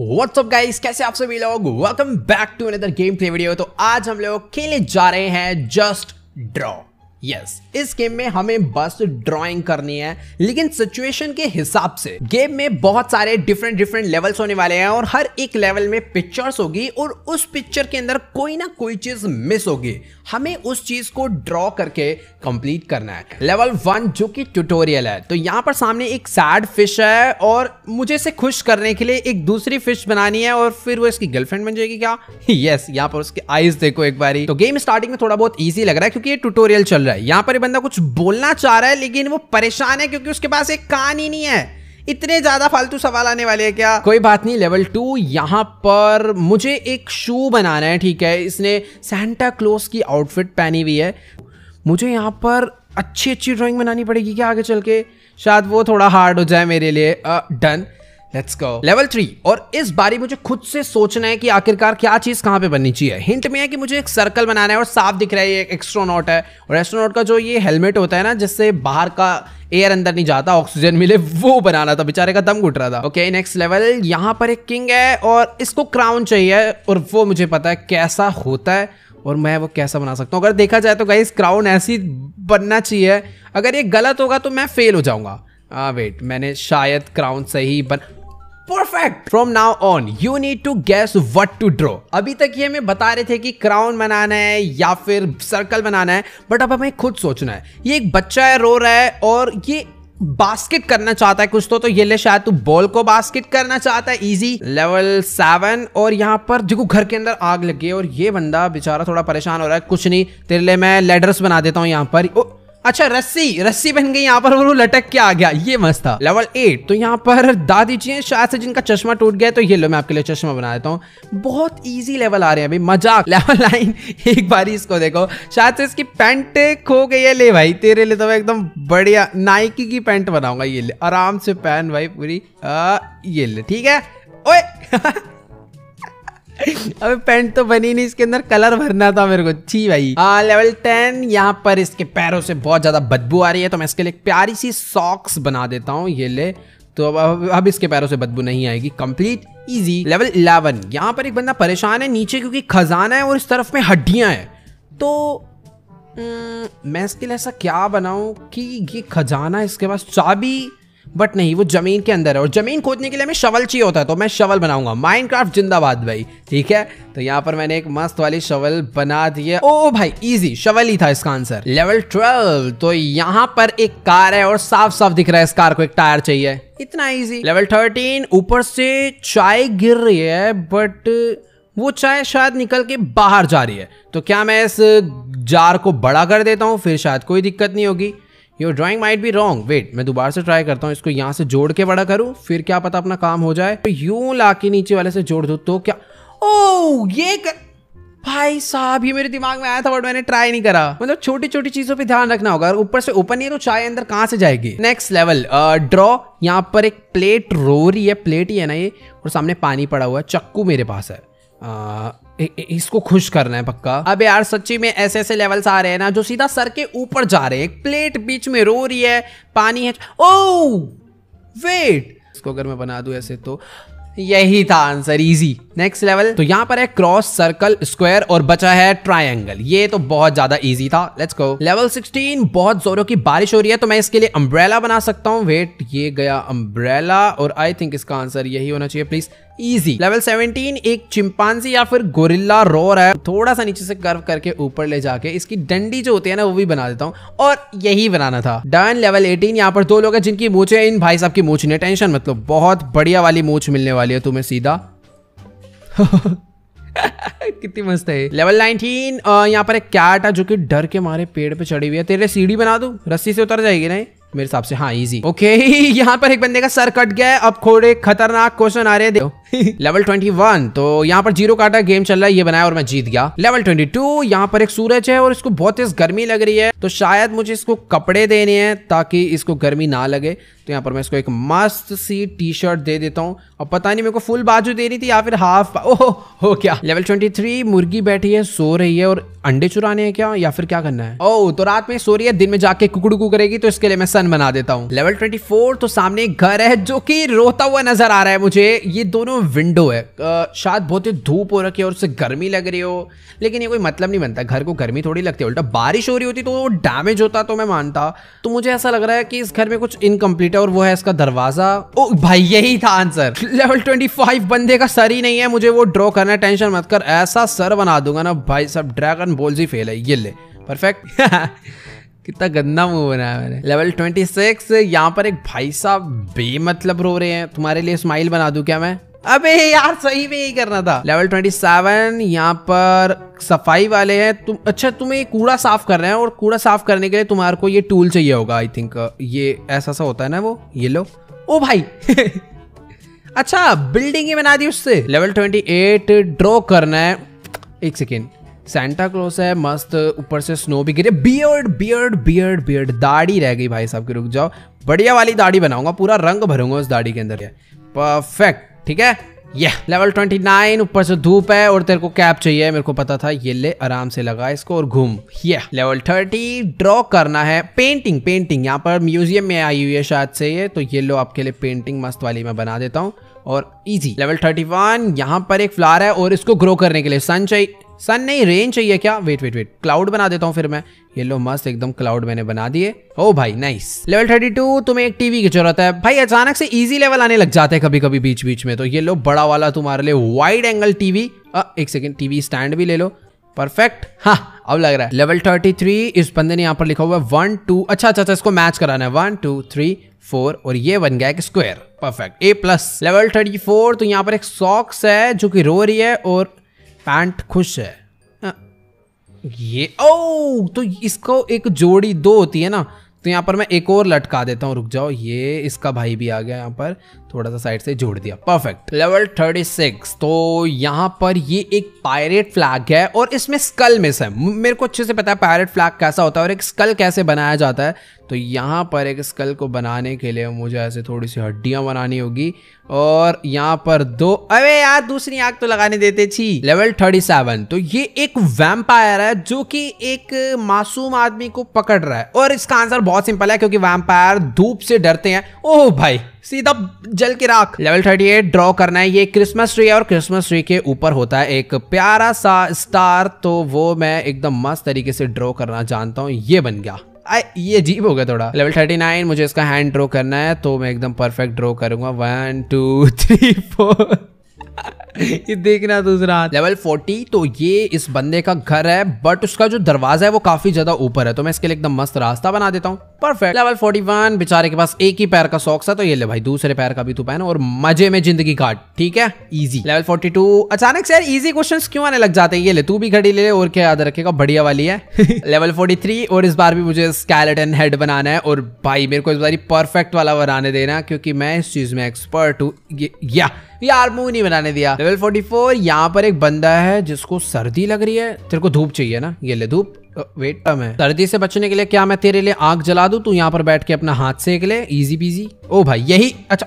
WhatsApp guys, कैसे आप सभी लोग। Welcome back to another game play video. तो आज हम लोग खेलने जा रहे हैं जस्ट ड्रॉ। यस, इस गेम में हमें बस ड्राइंग करनी है, लेकिन सिचुएशन के हिसाब से। गेम में बहुत सारे डिफरेंट लेवल्स होने वाले हैं और हर एक लेवल में पिक्चर्स होगी और उस पिक्चर के अंदर कोई ना कोई चीज मिस होगी। हमें उस चीज को ड्रॉ करके कंप्लीट करना है। लेवल 1 जो कि ट्यूटोरियल है, तो यहाँ पर सामने एक सैड फिश है और मुझे इसे खुश करने के लिए एक दूसरी फिश बनानी है और फिर वो इसकी गर्लफ्रेंड बन जाएगी क्या। यस, यहाँ पर उसकी आईज देखो एक बारी। तो गेम स्टार्टिंग में थोड़ा बहुत ईजी लग रहा है क्योंकि ये ट्यूटोरियल चल रहा है। यहाँ पर ये बंदा कुछ बोलना चाह रहा है लेकिन वो परेशान है क्योंकि उसके पास एक कान ही नहीं है। इतने ज्यादा फालतू सवाल आने वाले हैं क्या। कोई बात नहीं। लेवल 2, यहाँ पर मुझे एक शू बनाना है। ठीक है, इसने सांता क्लॉस की आउटफिट पहनी हुई है। मुझे यहाँ पर अच्छी ड्राइंग बनानी पड़ेगी क्या आगे चल के, शायद वो थोड़ा हार्ड हो जाए मेरे लिए। Done, let's go. लेवल 3, और इस बारी मुझे खुद से सोचना है कि आखिरकार क्या चीज कहाँ पे बननी चाहिए। हिंट में है कि मुझे एक सर्कल बनाना है और साफ दिख रहा है ये एक एस्ट्रोनॉट है, और एस्ट्रोनॉट का जो ये हेलमेट होता है ना जिससे बाहर का एयर अंदर नहीं जाता, ऑक्सीजन मिले, वो बनाना था। बेचारे का दम घुट रहा था। Okay, next level. यहाँ पर एक किंग है और इसको क्राउन चाहिए और वो मुझे पता है कैसा होता है और मैं वो कैसा बना सकता हूँ। अगर देखा जाए तो गाइस क्राउन ऐसी बनना चाहिए। अगर ये गलत होगा तो मैं फेल हो जाऊँगा। वेट, मैंने शायद क्राउन सही बना। Perfect. From now on you need to guess what to draw. अभी तक ये हमें बता रहे थे कि क्राउन बनाना है या फिर सर्कल बनाना है, बट अब हमें खुद सोचना है। ये एक बच्चा है, रो रहा है और ये बास्केट करना चाहता है कुछ तो ये ले, शायद तू बॉल को बास्केट करना चाहता है। इजी। लेवल 7, और यहाँ पर देखो घर के अंदर आग लगी है और ये बंदा बेचारा थोड़ा परेशान हो रहा है। कुछ नहीं, तेरे लिए मैं लेडर्स बना देता हूँ। यहाँ पर अच्छा रस्सी बन गई यहाँ पर और वो लटक के आ गया, ये मस्त था। लेवल 8, तो यहाँ पर दादी जी हैं शायद से जिनका चश्मा टूट गया, तो ये लो मैं आपके लिए चश्मा बना देता हूँ। बहुत इजी लेवल आ रहे हैं अभी, मजाक। लेवल 9, एक बारी इसको देखो, शायद से इसकी पैंट खो गई है। ले भाई, तेरे लिए तो मैं एकदम बढ़िया नाइकी की पैंट बनाऊंगा। ये ले, आराम से पहन भाई पूरी। ये ले, ठीक है। ओए अबे पैंट तो बनी नहीं, इसके अंदर कलर भरना था मेरे को। छी भाई। लेवल 10, यहाँ पर इसके पैरों से बहुत ज्यादा बदबू आ रही है तो मैं इसके लिए प्यारी सी सॉक्स बना देता हूँ। ये ले, तो अब इसके पैरों से बदबू नहीं आएगी। कंप्लीट। इजी। लेवल 11, यहाँ पर एक बंदा परेशान है नीचे क्योंकि खजाना है और इस तरफ में हड्डियां हैं। तो मैं इसके लिए ऐसा क्या बनाऊं कि ये खजाना, इसके पास चाबी, बट नहीं, वो जमीन के अंदर है और जमीन खोदने के लिए हमें शवल चाहिए होता है, तो मैं शवल बनाऊंगा। माइनक्राफ्ट जिंदाबाद भाई। ठीक है, तो यहाँ पर मैंने एक मस्त वाली शवल बना दी है। ओ भाई, इजी, शवल ही था इसका आंसर। लेवल 12, तो यहाँ पर एक कार है और साफ साफ दिख रहा है इस कार को एक टायर चाहिए। इतना इजी। लेवल 13, ऊपर से चाय गिर रही है बट वो चाय शायद निकल के बाहर जा रही है, तो क्या मैं इस जार को बड़ा कर देता हूँ, फिर शायद कोई दिक्कत नहीं होगी। Your drawing might be wrong. Wait, मैं दोबारा से ट्राई करता हूँ, इसको यहाँ से जोड़ के बड़ा करूँ, फिर क्या पता अपना काम हो जाए। तो यूं लाके नीचे वाले से जोड़ दूँ तो क्या। ओह, ये भाई साहब, ये मेरे दिमाग में आया था बट मैंने ट्राई नहीं करा। मतलब छोटी छोटी चीजों पे ध्यान रखना होगा। अगर ऊपर से ओपन नहीं है तो चाय अंदर कहाँ से जाएगी। Next level. ड्रॉ। यहाँ पर एक प्लेट रो रही है, प्लेट ही है ना ये, और सामने पानी पड़ा हुआ है। चक्कू मेरे पास है। इसको खुश करना है पक्का। अब यार सच्ची में ऐसे ऐसे लेवल्स आ रहे हैं ना जो सीधा सर के ऊपर जा रहे हैं। एक प्लेट बीच में रो रही है, पानी है। ओह वेट, इसको अगर मैं बना दूं ऐसे, तो यही था आंसर। इजी। Next level. तो यहाँ पर है क्रॉस, सर्कल, स्क्वायर और बचा है ट्रायंगल। ये तो बहुत ज्यादा इजी था। Let's go. लेवल 16, बहुत जोरों की बारिश हो रही है तो मैं इसके लिए अम्ब्रेला बना सकता हूँ। वेट, ये गया अम्ब्रेला और आई थिंक इसका आंसर यही होना चाहिए। प्लीज। इजी। लेवल 17, एक चिंपांजी या फिर गोरिल्ला रोर है, थोड़ा सा नीचे से कर्व करके ऊपर ले जाके इसकी डंडी जो होती है ना वो भी बना देता हूँ, और यही बनाना था। डन। लेवल 18, यहाँ पर दो लोग हैं जिनकी मूछें, इन भाई साहब की मूछ नहीं, टेंशन मतलब बहुत बढ़िया वाली मूछ मिलने वाली है तुम्हें सीधा। कितनी मस्त है। लेवल 19, यहाँ पर एक कैट है जो कि डर के मारे पेड़ पे चढ़ी हुई है। तेरे सीढ़ी बना दूं, रस्सी से उतर जाएगी ना मेरे हिसाब से। हाँ, इजी। ओके, यहाँ पर एक बंदे का सर कट गया है। अब थोड़े खतरनाक क्वेश्चन आ रहे हैं। लेवल 21, तो यहाँ पर जीरो काटा गेम चल रहा है, ये बनाया और मैं जीत गया। लेवल 22, यहाँ पर एक सूरज है और इसको बहुत तेज गर्मी लग रही है, तो शायद मुझे इसको कपड़े देने हैं ताकि इसको गर्मी ना लगे। तो यहाँ पर मैं इसको एक मस्त सी टी शर्ट दे देता हूँ। अब पता नहीं मेरे को फुल बाजू देनी थी या फिर हाफ। ओह हो क्या। लेवल 23, मुर्गी बैठी है, सो रही है और अंडे चुराने हैं क्या या फिर क्या करना है। ओह, तो रात में सो रही है, दिन में जाके कुकड़ू करेगी, तो इसके लिए मैं सन बना देता हूँ। लेवल 24, तो सामने एक घर है जो कि रोता हुआ नजर आ रहा है मुझे। ये दोनों विंडो है, शायद बहुत ही धूप हो रखी है और उससे गर्मी लग रही हो, लेकिन ये कोई मतलब नहीं बनता। घर को गर्मी थोड़ी लगती है, उल्टा बारिश हो रही होती तो वो डैमेज होता तो मैं मानता। तो मुझे ऐसा लग रहा है कि इस घर में कुछ इनकम्प्लीट है और वो है इसका दरवाजा। ओ भाई यही था आंसर। लेवल 25 बंदे का सर ही नहीं है, मुझे वो ड्रॉ करना है। टेंशन मत कर, ऐसा सर बना दूंगा ना भाई सब। ड्रैगन बॉल्स ही फेल है, ये ले परफेक्ट। कितना गंदा मुंह बनाया मैंने। लेवल 26। यहाँ पर एक भाई साहब बेमतलब रो रहे हैं। तुम्हारे लिए स्माइल बना दूं क्या मैं? अबे यार सही में यही करना था। लेवल 27। यहाँ पर सफाई वाले हैं। तुम अच्छा, तुम्हें कूड़ा साफ कर रहे हैं और कूड़ा साफ करने के लिए तुम्हारे को ये टूल चाहिए होगा। आई थिंक ये ऐसा सा होता है ना, वो ये लो। ओ भाई अच्छा बिल्डिंग ही बना दी उससे। लेवल 28। ड्रॉ करना है, एक सेकेंड। सेंटा क्लॉस है मस्त, ऊपर से स्नो भी गिरे। बियर्ड बियर्ड बियर्ड बियर्ड, दाढ़ी रह गई भाई साहब की। रुक जाओ, बढ़िया वाली दाढ़ी बनाऊंगा, पूरा रंग भरूंगा उस दाढ़ी के अंदर। परफेक्ट, ठीक है। ये लेवल 29। ऊपर से धूप है और तेरे को कैप चाहिए, मेरे को पता था। ये ले, आराम से लगा इसको और घूम। ये लेवल 30। ड्रॉ करना है पेंटिंग। पेंटिंग यहाँ पर म्यूजियम में आई हुई है शायद से ये, तो ये लो आपके लिए पेंटिंग मस्त वाली मैं बना देता हूँ और इजी। लेवल 31। यहाँ पर एक फ्लावर है और इसको ग्रो करने के लिए सन चाहिए। सन नहीं, रेन चाहिए क्या? वेट वेट वेट, क्लाउड बना देता हूँ फिर मैं। ये लो मस्त एकदम क्लाउड मैंने बना दिए। ओ भाई नाइस। लेवल 32। तुम्हें एक टीवी की जरूरत है भाई। अचानक से इजी लेवल आने लग जाते हैं कभी कभी बीच बीच में। तो ये लो बड़ा वाला तुम्हारे लिए वाइड एंगल टीवी। एक सेकेंड, टीवी स्टैंड भी ले लो। परफेक्ट, हाँ अब लग रहा है। लेवल 33। इस बंदे ने यहाँ पर लिखा हुआ है 1 2। अच्छा, इसको मैच कराना है। 1 2 3 4 और ये बन गया एक स्क्वायर। Perfect, A+। लेवल 34। तो यहाँ पर एक सॉक्स है जो कि रो रही है और पैंट खुश है। ये ओ, तो इसको एक जोड़ी 2 होती है ना, तो यहाँ पर मैं एक और लटका देता हूँ। रुक जाओ, ये इसका भाई भी आ गया यहाँ पर, थोड़ा सा साइड से जोड़ दिया। परफेक्ट। लेवल 36। तो यहाँ पर ये एक पायरेट फ्लैग है और इसमें स्कल मिस है। मेरे को अच्छे से पता है पायरेट फ्लैग कैसा होता है और एक स्कल कैसे बनाया जाता है। तो यहाँ पर एक स्कल को बनाने के लिए मुझे ऐसे थोड़ी सी हड्डियाँ बनानी होगी और यहाँ पर 2। अरे यार दूसरी आंख तो लगाने देते थी। लेवल 37। तो ये एक वैम्पायर है जो कि एक मासूम आदमी को पकड़ रहा है और इसका आंसर बहुत सिंपल है क्योंकि वैम्पायर धूप से डरते हैं। ओह भाई सीधा जल के राख। लेवल 38। ड्रॉ करना है। ये क्रिसमस ट्री है और क्रिसमस ट्री के ऊपर होता है एक प्यारा सा स्टार, तो वो मैं एकदम मस्त तरीके से ड्रॉ करना जानता हूँ। ये बन गया। ये अजीब हो गया थोड़ा। लेवल 39। मुझे इसका हैंड ड्रॉ करना है तो मैं एकदम परफेक्ट ड्रॉ करूंगा। 1 2 3 4 ये देखना दूसरा। लेवल 40। तो ये इस बंदे का घर है बट उसका जो दरवाजा है वो काफी ज्यादा ऊपर है, तो मैं इसके लिए एकदम मस्त रास्ता बना देता हूँ। परफेक्ट। लेवल 41। बेचारे के पास एक ही पैर का सॉक्स है, तो ये ले भाई दूसरे पैर का भी तू पहन और मजे में जिंदगी काट, ठीक है। इजी। लेवल 42। अचानक से यार इजी क्वेश्चंस क्यों आने लग जाते हैं। ये ले तू भी घड़ी ले ले और क्या याद रखेगा, बढ़िया वाली है। लेवल 43। और इस बार भी मुझे स्केलेटन हेड बनाना है और भाई मेरे को इस बार परफेक्ट वाला बनाने देना क्योंकि मैं इस चीज में एक्सपर्ट हूँ। यार मुंह नहीं बनाने दिया। लेवल 44। यहाँ पर एक बंदा है जिसको सर्दी लग रही है। तेरे को धूप चाहिए ना, ये ले धूप। वेट, मैं सर्दी से बचने के लिए क्या मैं तेरे लिए आग जला दूं? तू यहाँ पर बैठ के अपना हाथ सेक ले, इजी पीजी। ओ भाई यही, अच्छा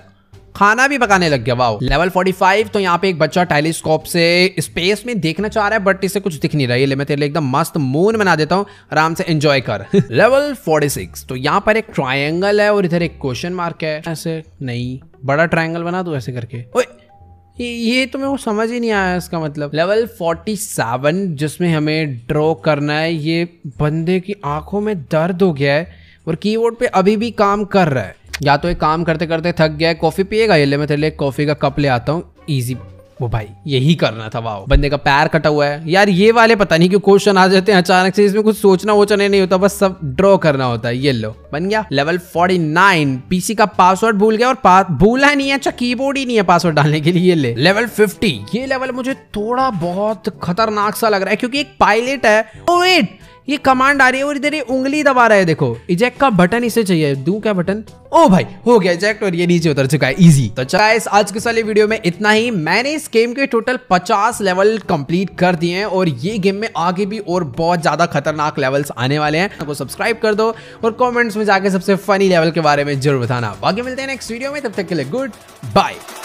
खाना भी पकाने लग गया, वाओ। लेवल 45। तो यहाँ पे एक बच्चा टेलीस्कोप से स्पेस में देखना चाह रहा है बट इसे कुछ दिख नहीं रहा है। ये मैं तेरे लिए एकदम मस्त मून बना देता हूँ, आराम से एंजॉय कर। लेवल 46। तो यहाँ पर एक ट्राइंगल है और इधर एक क्वेश्चन मार्क है। ऐसे नहीं, बड़ा ट्राइंगल बना दो ऐसे करके। ओए ये तो मेरे को समझ ही नहीं आया इसका मतलब। लेवल 47 जिसमें हमें ड्रॉ करना है। ये बंदे की आंखों में दर्द हो गया है और कीबोर्ड पे अभी भी काम कर रहा है, या तो एक काम करते करते थक गया है। कॉफ़ी पिएगा? ये ले मैं तेरे लिए कॉफ़ी का कप ले आता हूँ। ईजी। वो भाई यही करना था, वाह। बंदे का पैर कटा हुआ है। यार ये वाले पता नहीं क्यों क्वेश्चन आ जाते हैं अचानक से, इसमें कुछ सोचना वोचना नहीं होता, बस सब ड्रॉ करना होता है। ये लो बन गया। लेवल 49। पीसी का पासवर्ड भूल गया और भूला नहीं है, अच्छा कीबोर्ड ही नहीं है पासवर्ड डालने के लिए। ये ले। लेवल 50। ये लेवल मुझे थोड़ा बहुत खतरनाक सा लग रहा है क्योंकि एक पायलट है। ओ वेट, ये कमांड आ रही है और इधर ये उंगली दबा रहा है। देखो इजेक्ट का बटन इसे चाहिए, दूं क्या बटन? ओ भाई हो गया इजेक्ट और ये नीचे उतर चुका है। इजी। तो गाइस आज के साले वीडियो में इतना ही। मैंने इस गेम के टोटल 50 लेवल कंप्लीट कर दिए हैं और ये गेम में आगे भी और बहुत ज्यादा खतरनाक लेवल्स आने वाले हैं। आपको सब्सक्राइब कर दो और कॉमेंट्स में जाके सबसे फनी लेवल के बारे में जरूर बताना। बाकी मिलते हैं नेक्स्ट वीडियो में, तब तक के लिए गुड बाय।